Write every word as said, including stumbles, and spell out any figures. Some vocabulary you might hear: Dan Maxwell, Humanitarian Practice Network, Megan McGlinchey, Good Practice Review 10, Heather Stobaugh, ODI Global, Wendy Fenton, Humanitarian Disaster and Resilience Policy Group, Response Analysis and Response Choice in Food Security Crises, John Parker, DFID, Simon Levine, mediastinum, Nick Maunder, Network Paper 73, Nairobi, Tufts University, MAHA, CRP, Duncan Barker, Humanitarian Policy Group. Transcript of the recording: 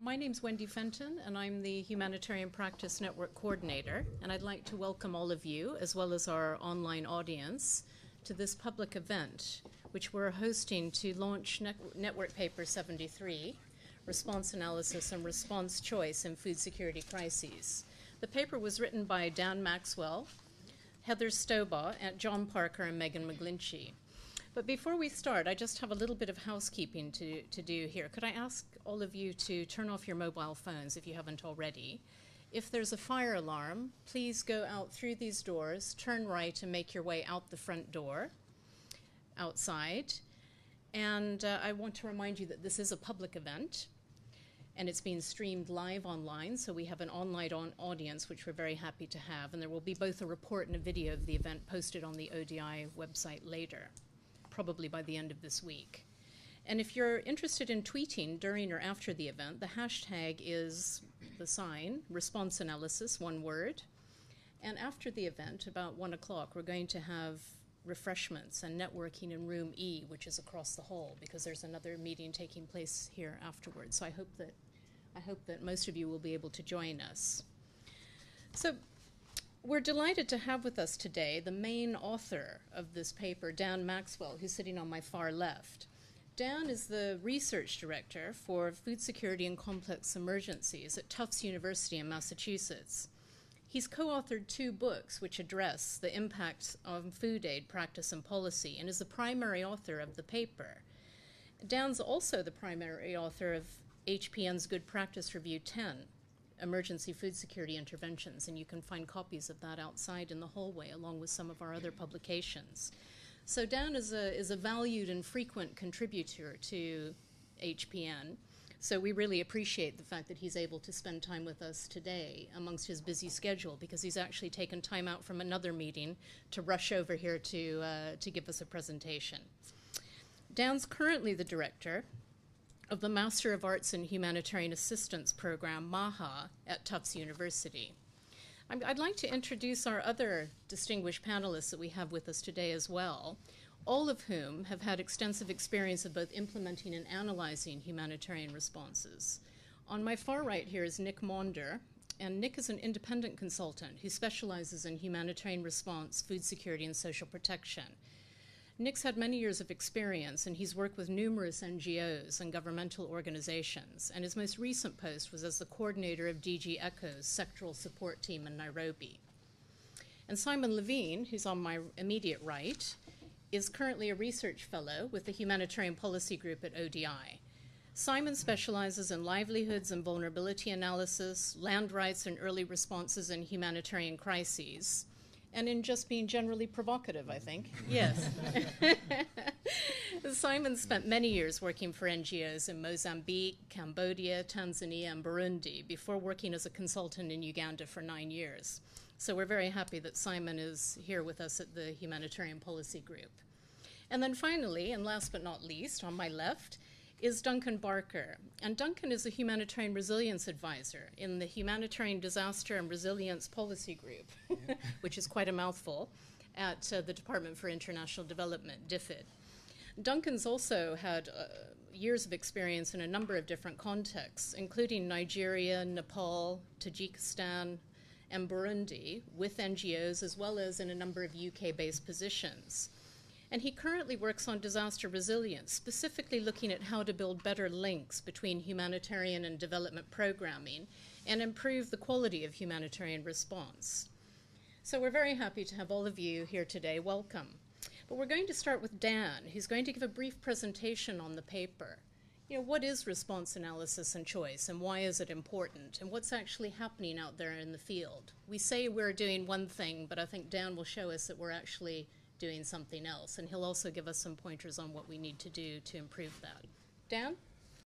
My name's Wendy Fenton, and I'm the Humanitarian Practice Network Coordinator, and I'd like to welcome all of you, as well as our online audience, to this public event, which we're hosting to launch Net- Network Paper seventy-three, Response Analysis and Response Choice in Food Security Crises. The paper was written by Dan Maxwell, Heather Stobaugh, John Parker, and Megan McGlinchey. But before we start, I just have a little bit of housekeeping to, to do here. Could I ask all of you to turn off your mobile phones if you haven't already? If there's a fire alarm, please go out through these doors, turn right, and make your way out the front door, outside. And uh, I want to remind you that this is a public event, and it's being streamed live online, so we have an online on audience, which we're very happy to have. And there will be both a report and a video of the event posted on the O D I website later, probably by the end of this week. And if you're interested in tweeting during or after the event, the hashtag is the sign, response analysis, one word. And after the event, about one o'clock, we're going to have refreshments and networking in room E, which is across the hall, because there's another meeting taking place here afterwards. So I hope that, I hope that most of you will be able to join us. So, we're delighted to have with us today the main author of this paper, Dan Maxwell, who's sitting on my far left. Dan is the research director for food security and complex emergencies at Tufts University in Massachusetts. He's co-authored two books which address the impacts on food aid practice and policy, and is the primary author of the paper. Dan's also the primary author of H P N's Good Practice Review ten. Emergency Food Security Interventions, and you can find copies of that outside in the hallway along with some of our other publications. So Dan is a, is a valued and frequent contributor to H P N, so we really appreciate the fact that he's able to spend time with us today amongst his busy schedule, because he's actually taken time out from another meeting to rush over here to, uh, to give us a presentation. Dan's currently the director of the Master of Arts in Humanitarian Assistance Program, MAHA, at Tufts University. I'm, I'd like to introduce our other distinguished panelists that we have with us today as well, all of whom have had extensive experience of both implementing and analyzing humanitarian responses. On my far right here is Nick Maunder, and Nick is an independent consultant who specializes in humanitarian response, food security, and social protection. Nick's had many years of experience, and he's worked with numerous N G Os and governmental organizations, and his most recent post was as the coordinator of D G ECHO's sectoral support team in Nairobi. And Simon Levine, who's on my immediate right, is currently a research fellow with the Humanitarian Policy Group at O D I. Simon specializes in livelihoods and vulnerability analysis, land rights and early responses in humanitarian crises, and in just being generally provocative, I think. Yes. Simon spent many years working for N G Os in Mozambique, Cambodia, Tanzania, and Burundi before working as a consultant in Uganda for nine years. So we're very happy that Simon is here with us at the Humanitarian Policy Group. And then finally, and last but not least, on my left, is Duncan Barker. And Duncan is a humanitarian resilience advisor in the Humanitarian Disaster and Resilience Policy Group, which is quite a mouthful, at uh, the Department for International Development, D F I D. Duncan's also had uh, years of experience in a number of different contexts, including Nigeria, Nepal, Tajikistan, and Burundi, with N G Os, as well as in a number of U K-based positions. And he currently works on disaster resilience, specifically looking at how to build better links between humanitarian and development programming and improve the quality of humanitarian response. So we're very happy to have all of you here today. Welcome. But we're going to start with Dan, who's going to give a brief presentation on the paper. You know, what is response analysis and choice, and why is it important, and what's actually happening out there in the field? We say we're doing one thing, but I think Dan will show us that we're actually doing something else, and he'll also give us some pointers on what we need to do to improve that. Dan?